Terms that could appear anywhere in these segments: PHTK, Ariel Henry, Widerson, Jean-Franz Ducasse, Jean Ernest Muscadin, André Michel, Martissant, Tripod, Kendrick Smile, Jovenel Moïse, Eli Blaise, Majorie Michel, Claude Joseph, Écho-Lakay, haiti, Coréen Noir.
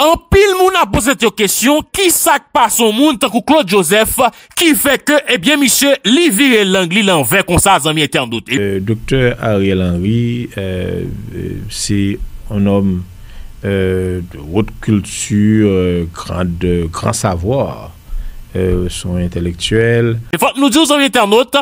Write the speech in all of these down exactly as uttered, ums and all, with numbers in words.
En pile, moun a posé cette question, qui sac pas son moun, tant que Claude Joseph, qui fait que, eh bien, monsieur, li vire l'anglais l'envers, comme ça, zami était en doute. Euh, docteur Ariel Henry, euh, c'est un homme euh, de haute culture, euh, grand, de grand savoir. Euh, sont intellectuels. Il faut que nous disions aux internautes,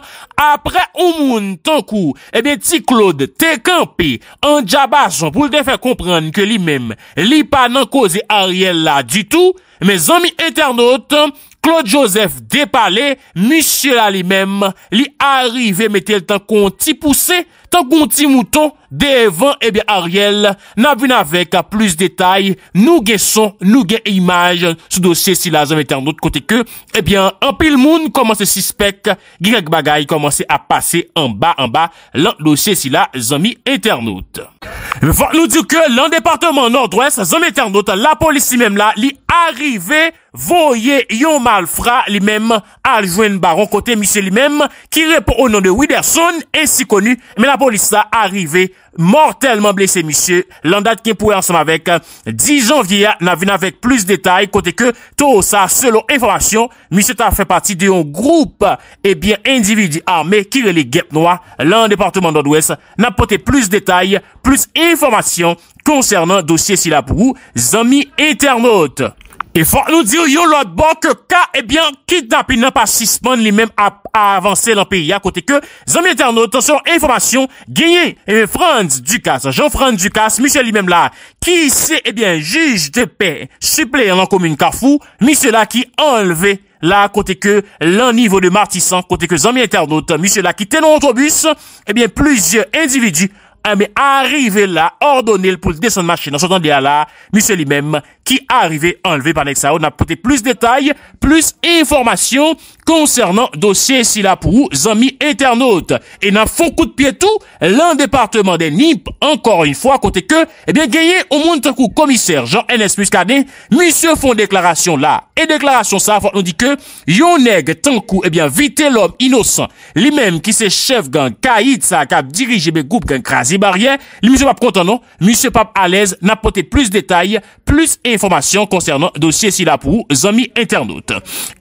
après un monde, tant coup, eh bien, ti Claude, t'es campé, en diabason, pour te faire comprendre que lui-même, lui pas n'en cause Ariel là du tout, mes amis internautes, Claude Joseph dépalé, monsieur là lui-même, lui arrivé, mettez le temps qu'on t'y poussé, tant qu'on t'y mouton, devant, eh bien, Ariel, n'a vu avec plus de détails, nous guessons, nous guessons images, ce dossier, si la zone était en autre côté que, eh bien, un pile monde commence à suspect, Greg Bagay commence à passer en bas, en bas, l'autre dossier, si la zone internaute. Il faut nous dire que, l'en département nord-ouest, zone internaute, la police même là, lui arrivé, voyez, yon malfrat, lui-même, à joindre baron, côté monsieur lui-même, qui répond au nom de Widerson, ainsi connu, mais la police là, arrivé, mortellement blessé, monsieur. L'andate qui est pour ensemble avec dix janvier, n'a vu avec plus de détails, côté que, tout ça, selon information, monsieur t'a fait partie d'un groupe, eh bien, individu armé, qui est les guêpes noires, l'en département nord-ouest, n'a porté plus de détails, plus information concernant dossier si là pour vous, amis internautes. Et faut nous dire, yo, l'autre bord, que cas, eh bien, kidnapping n'a pas suspend lui-même à, à avancer dans le pays, à côté que, amis internautes, sur information, gagné, eh, Franz Ducasse, Jean-Franz Ducasse, monsieur lui-même là, qui c'est, eh bien, juge de paix, suppléant en commune Carrefour, monsieur là qui enlevé, là, côté que, l'un niveau de Martissant, côté que, amis internautes, monsieur là qui était dans l'autobus, eh bien, plusieurs individus, mais arrivé là, ordonné pour descendre machine. En sortant de là, monsieur lui-même, qui arrivé enlevé par l'exa, on a apporté plus de détails, plus d'informations concernant dossier si là pour vous, amis internautes. Et dans fond coup de pied tout, l'un département des N I P, encore une fois, côté que, eh bien, gagné au monde d'un coup, commissaire Jean Ernest Muscadin, monsieur font déclaration là. Et déclaration ça, faut nous dit que, yon nèg tant coup, eh bien, vite l'homme innocent, lui-même qui c'est chef gang, caïd ça, qui a dirigé le groupe gang crasé, barrière, le monsieur Pape content non, monsieur Pape à l'aise, n'a porté plus de détails, plus d'informations concernant dossier si là pour vous, amis internautes.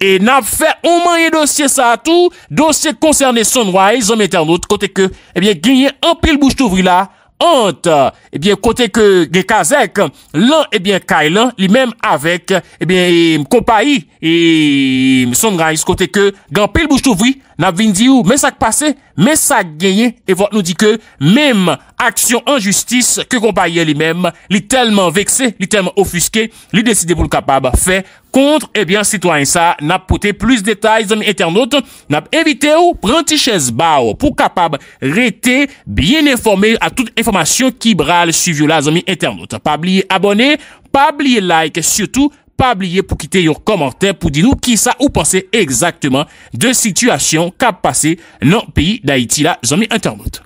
Et n'a fait au moins dossier ça à tout, dossier concerné Sunrise, amis internautes, côté que, eh bien, gagné un pile bouche d'ouvri là, entre, eh bien, côté que, Gekazek, l'un, eh bien, Kailan, lui-même avec, eh bien, compagnie, et Sunrise, côté que, grand pile bouche d'ouvri, n'a vint dit où, mais ça qui passé, mais ça gagné, et votre nous dit que, même action en justice que compagnie lui-même, lui tellement vexé, lui tellement offusqué, lui décidé pour le capable, fait contre, eh bien, citoyen ça, n'a porté plus de détails, amis internautes, n'a évité ou, prenti chaise bao, pour capable, rester bien informé à toute information qui brale suivi là, amis internautes. Pas oublier abonner, pas oublier like, surtout, pas oublier pour quitter un commentaire pour dire nous qui ça ou pensez exactement de situation qu'a passé dans le pays d'Haïti là, amis internautes.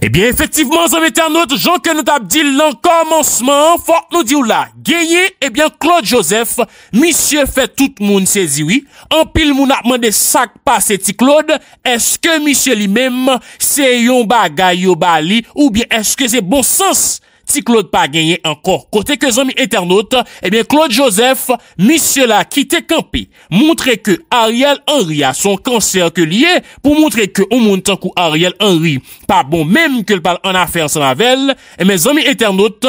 Eh bien, effectivement, amis internautes, Jean que nous t'a dit l'en commencement, faut nous dire là, gagné, eh bien, Claude Joseph, monsieur fait tout le monde saisi, oui. En pile, moun a demandé ça qui passe, ti Claude, est-ce que monsieur lui-même, c'est yon bagay yo bali, ou bien est-ce que c'est bon sens? Si Claude pas gagné encore. Côté que les amis internautes, eh bien, Claude Joseph, monsieur là, qui t'est campé, montrer que Ariel Henry a son cancer que lié, pour montrer que, au monde, tant qu'ou Ariel Henry, pas bon, même que le parle en affaires sans lavel, et mes amis internautes,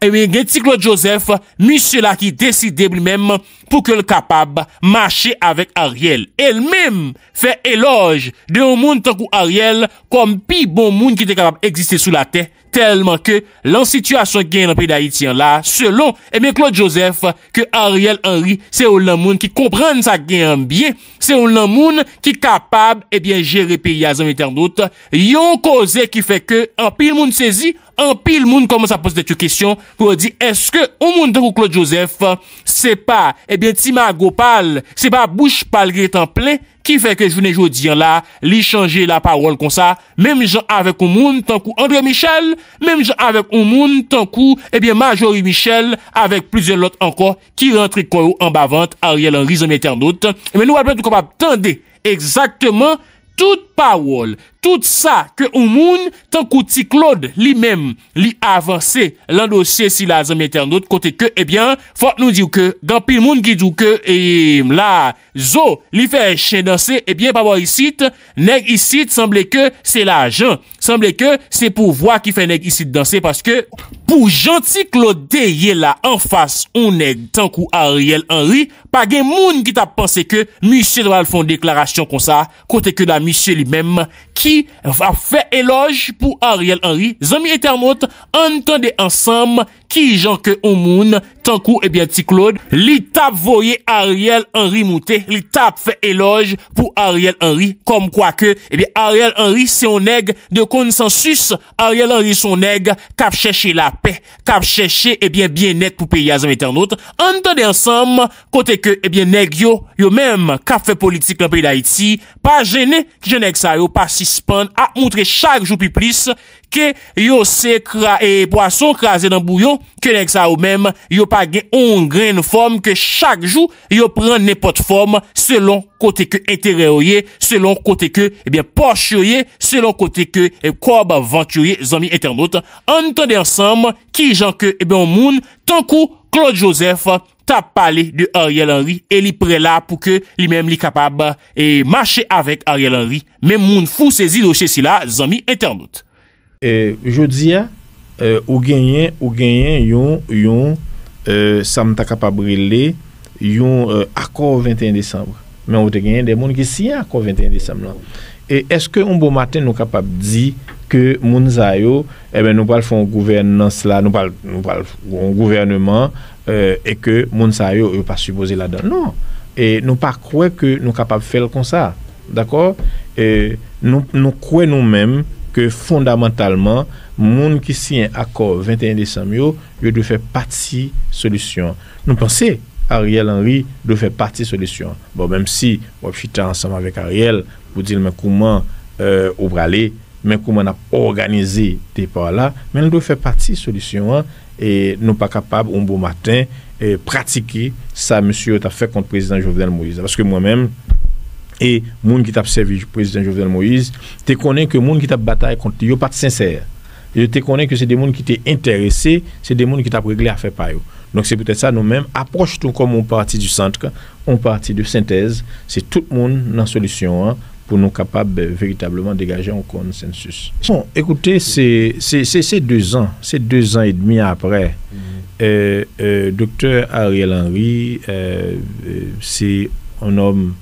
eh bien, Gentil Claude Joseph, monsieur là qui décide lui-même pour que le capable marcher avec Ariel. Elle-même fait éloge de un monde tant qu'ou Ariel comme pi bon monde qui était capable d'exister sous la terre, tellement que la situation qui est dans le pays d'Haïti là, selon, eh bien, Claude Joseph, que Ariel Henry, c'est un monde qui comprend ça qui est bien, c'est un monde qui est capable, eh bien, gérer pays à zone internaute, yon cause qui fait que, en pile monde saisi, en pile monde commence à poser des questions pour dire, est-ce que, au monde de Claude Joseph, c'est pas, eh bien, Timago pal, c'est pas bouche pal qui est en plein, qui fait que journée jodi là, li changer la parole comme ça, même gens avec un monde tant qu'ou André Michel, même gens avec un monde tant qu'ou eh bien Majorie Michel avec plusieurs autres encore qui rentrent en bavante Ariel Henry en internaute. Mais nous allons tout capable tendre exactement toute parole, tout ça que on moun, tant que Claude lui-même, lui avancé l'un dossier si la zone internaute, côté que, eh bien, faut nous dire que, dans pile moun qui dit que, eh, la, zo, lui fait chien danser, eh bien, par rapport ici, nèg ici, semble que c'est l'argent, semble que c'est pouvoir qui fait nèg ici danser, parce que, pour gentil Claude, yé là, en face, on est, tant que Ariel Henry, pas gen moun qui t'a pensé que, Michel va faire une déclaration comme ça, côté que la Michel lui-même, qui va faire éloge pour Ariel Henry. Zami internautes, entendez ensemble qui gens que on moun, tant coup, eh bien, ti Claude, li tap voye Ariel Henry monter, li tap fait éloge pour Ariel Henry, comme quoi que, eh bien, Ariel Henry, c'est un nègre de consensus, Ariel Henry, son nègre, cap chercher la paix, cap chercher, eh bien, bien-être pour payer à zami internautes. Entendez ensemble, côté que, eh bien, nègre yo, yo même, cap fait politique dans le pays d'Haïti, pas gêné, je nègre ça yo, pas suspendre, à montrer chaque jour plus plus, que yo se cra et poisson crasé dans bouillon que nèg ça ou même yo pas gen on grain forme que chaque jour yo prend n'importe forme selon côté que intérêt oyé, selon côté que eh bien poche oyé, selon côté que eh, corbe aventurier amis internautes entendez ensemble qui gens que eh bien on moun tant coup Claude Joseph t'a parlé de Ariel Henry et li prêt là pour que lui-même li capable et marcher avec Ariel Henry mais moun fou saisi dossier si là amis internautes. Eh, je dis, eh, ou gagné, ou gagné, yon, yon, euh, samta kapabrele, yon, euh, accord vingt et un décembre. Mais on te gagné des gens qui signent accord vingt et un décembre. Là. Et est-ce que un beau matin, nous capable de dire que Mounzayo, eh ben, nous parlons font gouvernance là, nous parlons, nous parlons gouvernement, euh, et que Mounzayo n'est pas supposé là-dedans. Non. Et nous pas croire que nous capable de faire comme ça. D'accord? Et nous, nous croyons nous-mêmes que fondamentalement, moun qui signe accord vingt et un décembre, yo, yo doit faire partie solution. Nous pensons Ariel Henry doit faire partie solution. Bon, même si on chita ensemble avec Ariel pour dire mais comment euh, on va aller, mais comment on a organisé des par là, mais on doit faire partie solution hein, et nous pas capable un beau matin et pratiquer ça monsieur t'a fait contre président Jovenel Moïse parce que moi-même et moun qui t'a servi président Jovenel Moïse, tu connais que moun qui t'a bataille contre yo pas sincère. Et tu connais que c'est des moun qui t'es intéressé, c'est des moun qui t'a réglé à faire par yo. Donc c'est peut-être ça nous-mêmes approche tout comme on parti du centre, on parti de synthèse, c'est tout le monde dans solution hein, pour nous capable véritablement dégager un consensus. Bon, écoutez, c'est c'est deux ans, c'est deux ans et demi après. Mm-hmm. euh, euh, Docteur Ariel Henry, euh, euh, c'est un homme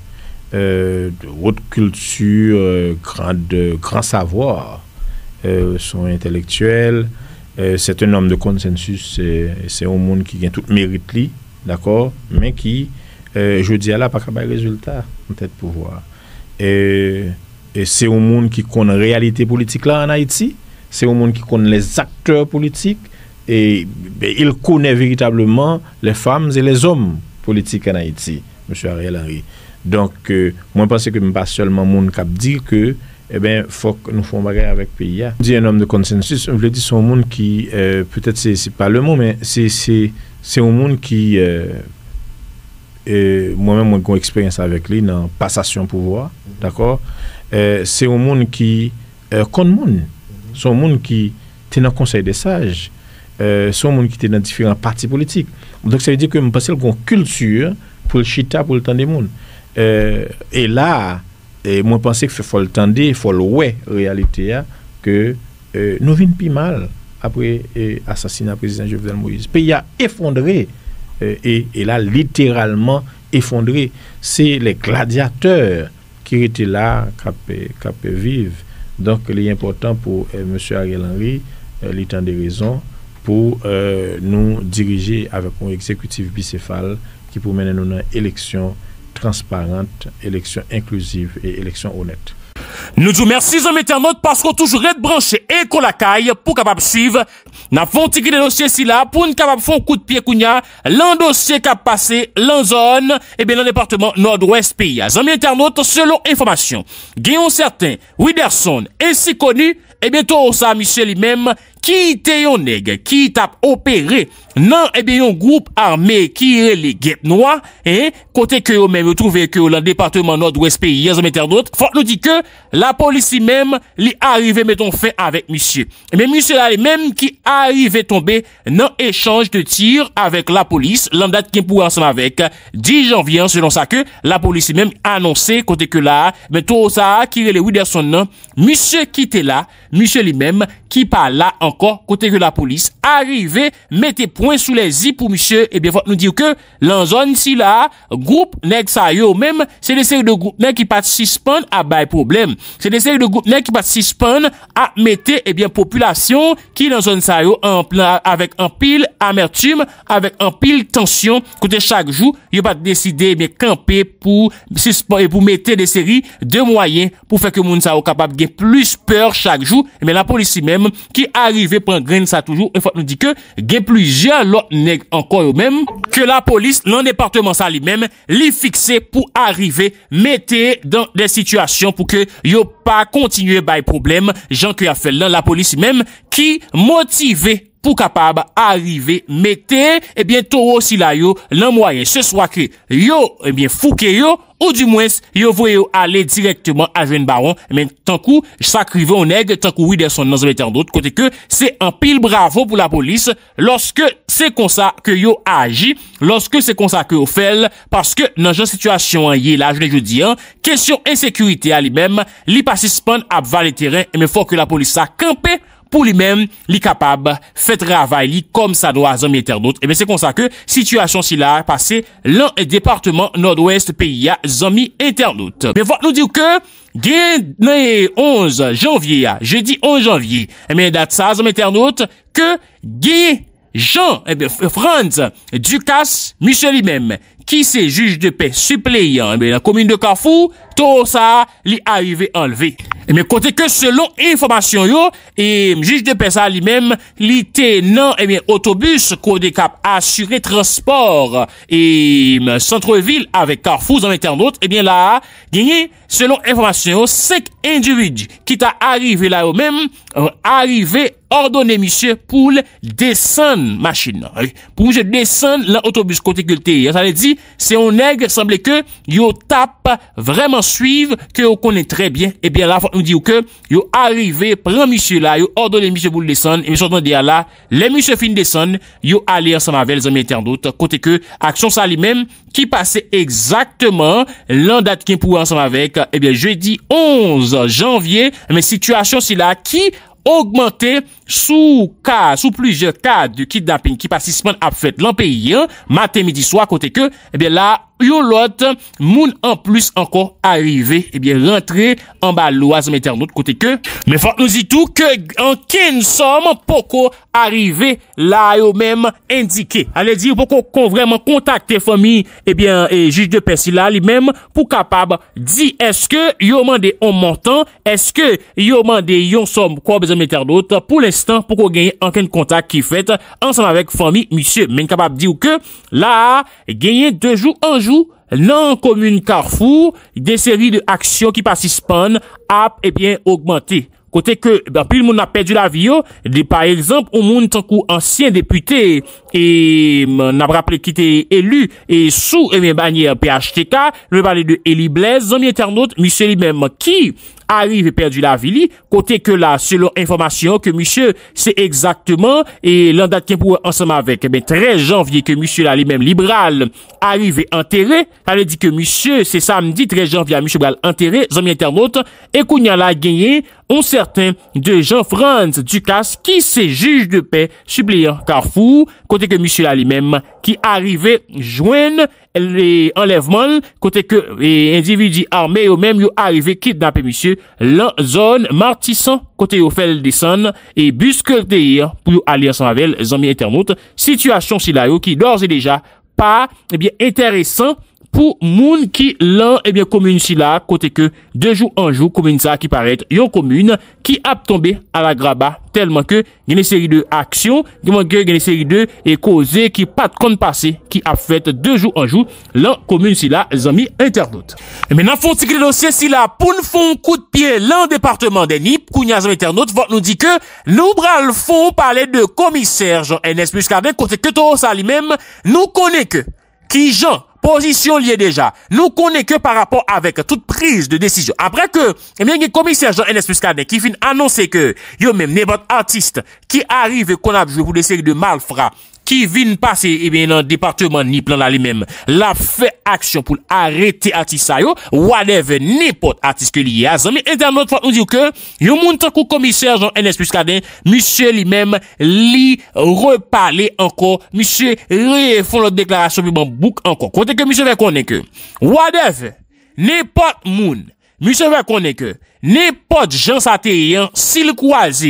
Euh, de haute culture, euh, grand, de, grand savoir, euh, sont intellectuels. Euh, c'est un homme de consensus, c'est un monde qui gagne tout mérite, d'accord, mais qui, euh, je dis à la, pas capable de résultat, peut-être pouvoir. Et, et c'est un monde qui connaît la réalité politique là en Haïti, c'est un monde qui connaît les acteurs politiques, et ben, il connaît véritablement les femmes et les hommes politiques en Haïti, M. Ariel Henry. Donc, euh, moi, je pense que pas seulement mon cap dit que, eh bien, faut que nous fassions bagarre avec le pays. Je dis un homme de consensus, je veux dire, c'est un monde qui, euh, peut-être, c'est pas le mot, mais c'est un monde qui, euh, euh, moi-même, moi, j'ai une expérience avec lui dans la passation pouvoir, d'accord? Euh, c'est un monde qui euh, compte le monde. C'est un monde qui est dans le Conseil des sages. Euh, c'est un monde qui est dans différents partis politiques. Donc, ça veut dire que je pense qu'il y a une culture pour le chita, pour le temps des mondes. Euh, et là, et moi pense qu'il faut le tendre, il faut le ouais réalité que euh, nous vîmes plus mal après l'assassinat euh, du président Jovenel Moïse. Le pays a effondré euh, et, et là littéralement effondré. C'est les gladiateurs qui étaient là, qui vivent. Donc il est important pour euh, M. Ariel Henry, euh, il tend des raisons pour euh, nous diriger avec un exécutif bicéphale qui pour mener nous dans l'élection transparente, élection inclusive et élection honnête. Nous vous remercions les internautes parce qu'on toujours être branché et qu'on la caille pour capable suivre. N'a font tiquer des dossiers si là pour nous capable faire un coup de pied kounya, l'un dossier qui a passé, l'un zone et bien dans le département nord-ouest pays. Amis internautes, selon information, Guillaume certain, Widerson ainsi connu et bientôt ça Michel lui-même qui était yon nègre qui t'a opéré non et bien un groupe armé qui est les guêpes noirs et côté que vous même trouvé que le département nord-ouest pays ils ont d'autres faut nous dit que la police même li arrivé mettons fin avec monsieur mais monsieur là même qui arrivé tomber dans échange de tir avec la police l'andate qui pour ensemble avec dix janvier selon ça que la police même annoncé côté que là mais tout ça qui est le Widerson non monsieur qui était là monsieur lui-même qui par là encore côté que la police arrivé mettez point sous les i pour monsieur et bien faut nous dire que dans zone si là groupe nèg ça yo même c'est des séries de groupes nèg qui pas suspendre à bail problème c'est des séries de groupes nèg qui pas suspendre à mettre et bien population qui dans zone ça yo en plein avec un pile amertume avec un pile tension côté chaque jour yo pas décider bien camper pour suspendre et pour mettre des séries de moyens pour faire que moun ça yo capable gain plus peur chaque jour mais la police même qui arrive prend grain ça toujours et faut nous dire que gain plusieurs l'autre nèg encore même que la police dans département ça lui-même li fixé pour arriver mettez dans des situations pour que yo pas continuer bail problème Jean qui a fait là la police même qui motivé pour capable arriver mettez et bien taureau si la yo l'en moyen ce soit que yo et bien fouke yo ou du moins yo voye aller directement à jeune baron mais tant coup sacrivé on nèg tant coup Widerson dans un d'autre côté que c'est un pile bravo pour la police lorsque c'est comme ça que yo agi lorsque c'est comme ça que yo fait parce que dans genre situation yé là je dis hein question insécurité à lui-même li pas suspendre à valer terrain mais faut que la police a campé pour lui-même, li capable, fait travail, li, comme ça doit, hommes internautes. Et bien, c'est comme ça que, situation si là, passé, l'un département nord-ouest pays, amis internautes. Mais voilà, nous dire que, gen, onze janvier, jeudi onze janvier, et bien, date ça, hommes internautes, que, gen, Jean, et bien, Franz Ducasse, monsieur lui-même, qui c'est juge de paix suppléant, et bien, la commune de Carrefour, tout ça, li arrivé enlevé. Mais côté que selon information yo et juge de paix ça lui-même li tenant et bien autobus code cap assurer transport et centre-ville avec Carrefour en internaute et bien là gagné selon information cinq individus qui t'a arrivé là eux-mêmes arrivé ordonné monsieur pour descendre machine pour je descendre l'autobus côté que ça veut dire c'est un nègre semblait que yo tape vraiment suivre que on connaît très bien et bien là nous dit que yo arrivé prend monsieur là yo ordonné monsieur pour descendre et ils sont entendés là les monsieur fin descendre yo aller ensemble avec les internautes côté que action ça lui-même qui passait exactement l'an date qui pour ensemble avec et bien jeudi onze janvier mais situation c'est là qui augmenté sous cas sous plusieurs cas de kidnapping qui participent à fait l'an pays hein, matin midi soir côté que et bien là yo l'autre moun en plus encore arrivé et bien rentré en bas l'oise internaute côté que mais faut nous dit tout que en ken somme poko arrivé là yo même indiqué allez dire poko qu'on vraiment contacter famille et bien et juge de paix là lui même pour capable dit est-ce que yo mandé un montant est-ce que yo mandé yon somme quoi besoin internaute pour l'instant pour qu'on gagne en ken contact qui fait ensemble avec famille monsieur mais capable dire que là gagner deux jours en jour non commune Carrefour des séries de actions qui participent à et bien augmenter côté que ben pile monde a perdu la vie de, par exemple au monde tant qu'ancien ancien député et n'a rappelé qui était élu et sous et bien bannière P H T K le parler de Eli Blaise amis internautes monsieur lui-même qui arrive et perdu la vie côté que là selon information que monsieur c'est exactement et l'an date qui pour ensemble avec ben treize janvier que monsieur là lui-même libéral arrivé enterré ça veut dire que monsieur c'est samedi treize janvier monsieur bral enterré amis internautes et qu'on a la gagné on certain de Jean-Franz Ducasse qui c'est juge de paix suppléant Carrefour côté que monsieur là lui-même qui arrivait joindre les enlèvements côté que les individus armés eux même yo arrivé kidnapper monsieur la zone Martissan côté yo fait descendre et busqueté pour aller ensemble avec les amis internautes situation si là yo qui d'ores et déjà pas eh bien intéressant pour moun qui l'an, eh bien, commune si là, côté que, de jour en jour, commune ça qui paraît, yon commune, qui a tombé à la graba, tellement que, y a une série de actions, y a une série de, et causes qui pas de compte passé, qui a fait de jour en jour, l'an, commune si là, les amis internautes. Et maintenant, faut tirer le dossier si là, pour nous faire un coup de pied, l'an département des N I P, Kouniazan internautes, votre nous dit que, nous bral fond parler de commissaire Jean Ernest Muscadin, côté que tout ça lui-même, nous connaît que, qui Jean, position liée déjà. Nous connaît que par rapport avec toute prise de décision. Après que, eh bien, le commissaire Jean Ernest Muscadin qui finit annoncer que, yo même, n'importe artiste qui arrive et qu'on a joué pour des séries de malfrats, qui viennent passer, eh bien, dans le département N I P, là, lui-même, la fait action pour arrêter artiste, yo, whatever, n'importe artiste que lié à ça. Mais, internaute, faut nous dire que, yo, moun tant qu'au commissaire Jean Ernest Muscadin, monsieur lui-même, li, reparler encore, monsieur, refont l'autre déclaration, puis bon, bouc encore. Que monsieur veut connaître que, whatever, n'importe moun, monsieur veut connaître que, n'importe gens satéen, s'il croise,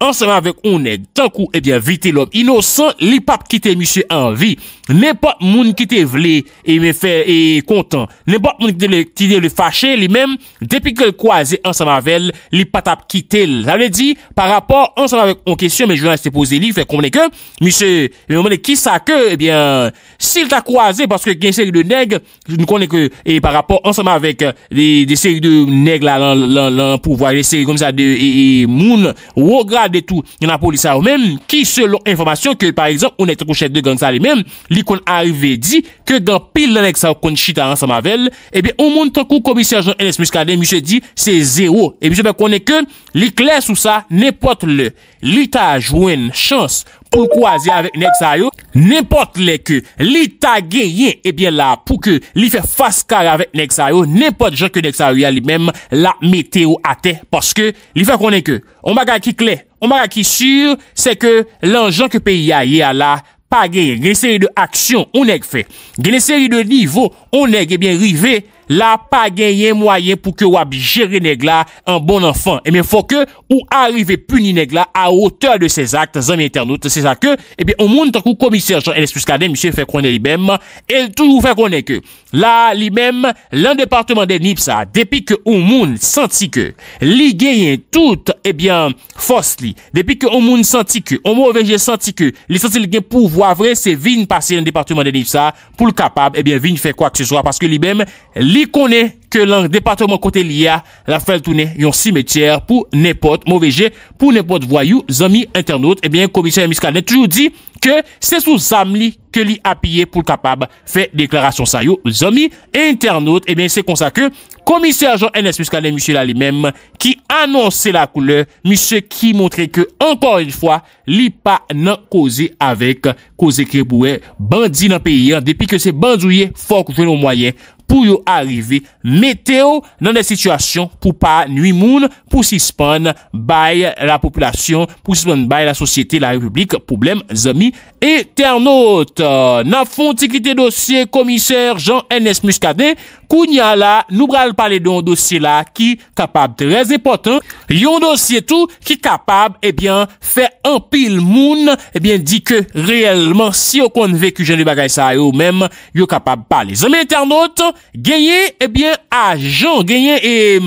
ensemble avec on est, tant coup, eh bien, vite l'homme innocent, li pap quitte monsieur en vie, n'importe moun qui te vle, et me fait, et content, n'importe moun qui te le fâché, lui-même, depuis que le croisé ensemble avec elle, li patap quitte, ça veut dire, par rapport, ensemble avec on question, mais je vais rester posé, lui, fait qu'on est que, monsieur, le moment de qui ça que, eh bien, s'il t'a croisé, parce que, il y a une série de nègres, nous connaissons que, et par rapport, ensemble avec, les, des séries de nègres, là, là, là, pour voir les séries comme ça, de, et, et moun, regarde, de tout, il y a la police à eux-mêmes, qui selon information que, par exemple, on est au chef de gang ça lui-même, li kon arrivé dit, que dans pile l'annex ça kon chita ensemble avec elle, eh bien, on monte coup commissaire Jean Ernest Muscadin, monsieur dit, c'est zéro. Et monsieur, ben, qu'on est que, li clair sous ça, n'importe le, li ta jouen chance, pour croiser avec Nexayo, n'importe les que, l'État gagne, eh bien là, pour que, l'y fait face carré avec Nexayo, n'importe gens que Nexayo a lui-même, la météo à terre, parce que, l'y fait qu'on est que, on baga qui clé, on baga qui sûr, c'est que, l'enjeu que pays a y a là, pas gagne, une série de actions, on est fait, une série de niveaux, on est, eh bien, rivé, là, pas gagné moyen pour que wab gérer nèg là, un bon enfant. Et bien, faut que, ou arriver punir nèg là, à hauteur de ses actes, amis internautes. C'est ça que, eh bien, au monde, tant que commissaire Jean Ernest Muscadin, monsieur fait qu'on est lui-même, et toujours fait qu'on est que, là, lui-même, l'un département des N I P, ça, depuis que au monde senti que, li gagne toute, eh bien, force li, depuis que au monde senti que, au mauvais j'ai senti que, li senti li gagne pouvoir vrai, c'est vigne passer dans le département des N I P, ça, pour le capable, eh bien, vigne fait quoi que ce soit, parce que lui-même, li Il connaît que le département côté l'I A la fait tourner un cimetière pour n'importe mauvais jet, pour n'importe voyou, amis internautes. Eh bien, commissaire Muscadin toujours dit que c'est sous Zamli que l'I a payé pour capable faire déclaration ça yo, amis internautes. Eh bien, c'est comme ça que commissaire Jean Ernest Muscadin, monsieur là lui-même, qui annonçait la couleur, monsieur qui montrait que, encore une fois, l'I pas n'a causé avec, causé que boué, bandit dans pays, depuis que c'est bandouillé, faut que nous moyen pour y arriver, météo, dans des situations, pour pas nuit moun, pour suspendre, bail la population, pour suspendre, bail la société, la République, problème, amis, internautes. N'a font quitter dossier, commissaire Jean Ernest Muscadin, kounya là, nous bral parler d'un dossier là, qui capable, très important, yon dossier tout, qui capable, eh bien, faire un pile moun, eh bien, dit que, réellement, si on kon vécu, j'en ai bagay ça, yo même, yo capable parler. Amis internautes, gagner, eh bien, agent, gagner, et,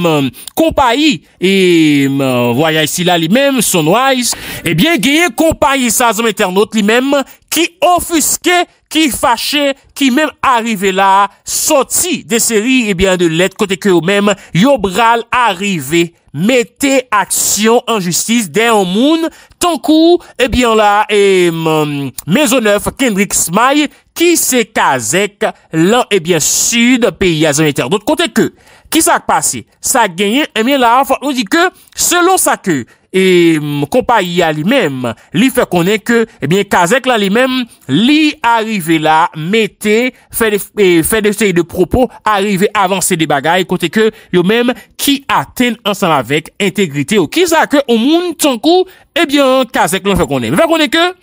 compagnie, et, voyage ici là, lui-même, Sunrise, eh bien, gagner, compagnie, ça, les internautes, lui-même, qui offusquait, qui fâchait, qui même arrivé là, sorti des séries, eh bien, de lettres, côté que eux-mêmes, yo bral arrivé, mettez action en justice dès un monde, tant coup, eh bien là, et, mm, Maisonneuve, Kendrick Smile, qui c'est Kazek, là, eh bien, sud, pays à d'autres côté que, qui ça passé? Ça gagné, eh bien là, on dit que, selon ça que, et compagnie à lui-même, lui fait connaître que, eh bien, Kazek là lui-même, lui arrivé là, mettez, fait des, fait des séries de propos, arrivé avancer des bagailles, côté que, lui-même, qui atteint ensemble avec intégrité, ou qui ça que, au monde, tant coup, eh bien, Kazek là fait connaître. Fait connaître que,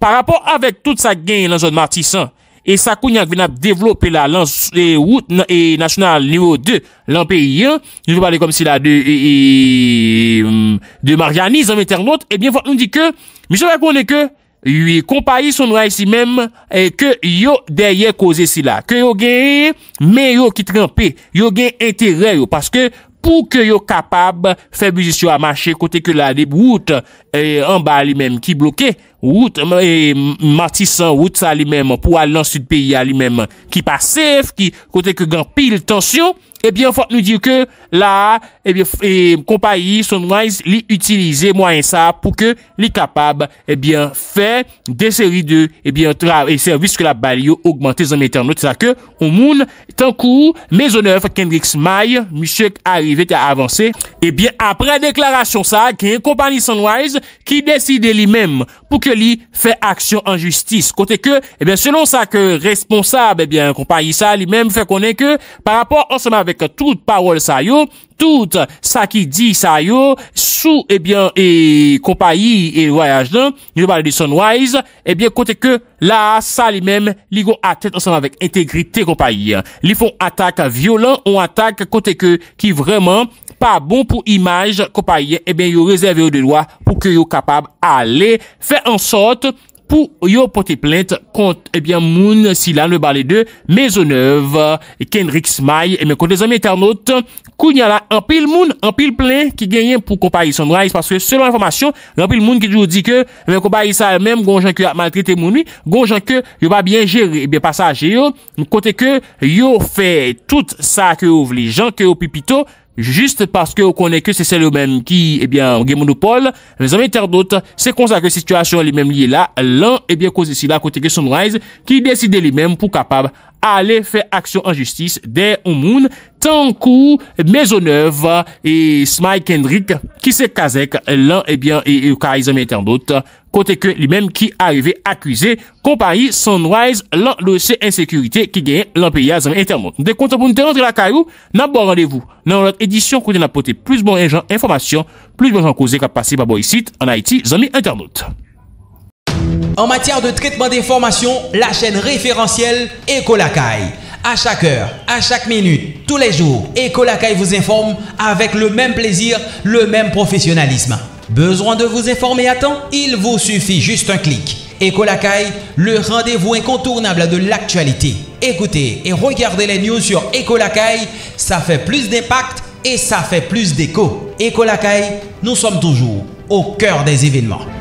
par rapport avec toute sa gain dans la zone Martissan, et ça qu'on a développé la lance et route et nationale niveau deux l'an pays je vais parler comme si là de et, et, de Marianis en internaute et bien faut nous dire que monsieur va connaître que les compagnies sont là ici même et que yo derrière causer cela que yo gagne mais yo qui trempé yo gagne intérêt parce que pour que yo capable faire business à marcher côté que la route eh, en bas lui-même qui bloqué route eh, Martissan route ça lui-même pour aller dans sud pays à lui-même qui pas safe qui côté que grand pile tension eh bien faut nous dire que là eh bien eh, compagnie Sunrise li utiliser moyen ça pour que li capable eh bien faire des séries de eh bien travail et service que la balio augmenter en internet ça que au monde tant coup maison neuve Kendrick Smile monsieur arrivé à avancer eh bien après déclaration ça que compagnie Sunrise qui décide lui-même pour que lui fait action en justice côté que eh bien selon ça que responsable eh bien compagnie ça lui-même fait connaître que par rapport ensemble avec toute parole ça yo tout ça qui dit ça yo sous eh bien et compagnie et voyage là il parle de Sunrise eh bien côté que là ça lui-même li go attaque ensemble avec intégrité compagnie li font attaque violent on attaque côté que qui vraiment pas bon pour image compagnie eh bien yo réservé au droit pour que yo capable aller faire en sorte pour yo porter plainte contre eh bien moun si là le balai de Maisonneuve Kendrick Smile et mes des amis internautes kounya là en pile moun en pile plein qui gagne pour compagnie Sunrise parce que selon l'information en pile moun qui toujours dit que mais compagnie ça même gon gens qui a maltraité moun lui gon gens que yo pas bien gérer bien passager yo côté que yo fait tout ça que ouvre les gens que au pipito juste parce que on connaît que c'est celle même qui eh bien gagne monopole les amis internautes c'est comme ça que situation les mêmes liée là l'un eh bien cause ici là côté que Sunrise qui décide les mêmes pour capable aller faire action en justice des Omoun, Tankou, Maisonneuve et Smile Kendrick qui se Kazek l'un eh bien et, et Kaizam internaute côté que lui-même qui arrivé accusé compagnie Sunrise l'un dossier insécurité qui gagne l'un pays internaute. Des comptes pour nous rentrer la caillou, n'a bon rendez-vous dans notre édition côté n'a porté plus bon gens information, plus bon gens causé qu'à passer par boy site en Haïti, amis internautes. En matière de traitement d'informations, la chaîne référentielle Echo Lakay. À chaque heure, à chaque minute, tous les jours, Echo Lakay vous informe avec le même plaisir, le même professionnalisme. Besoin de vous informer à temps? Il vous suffit juste un clic. Echo Lakay, le rendez-vous incontournable de l'actualité. Écoutez et regardez les news sur Echo Lakay, ça fait plus d'impact et ça fait plus d'écho. Echo Lakay, nous sommes toujours au cœur des événements.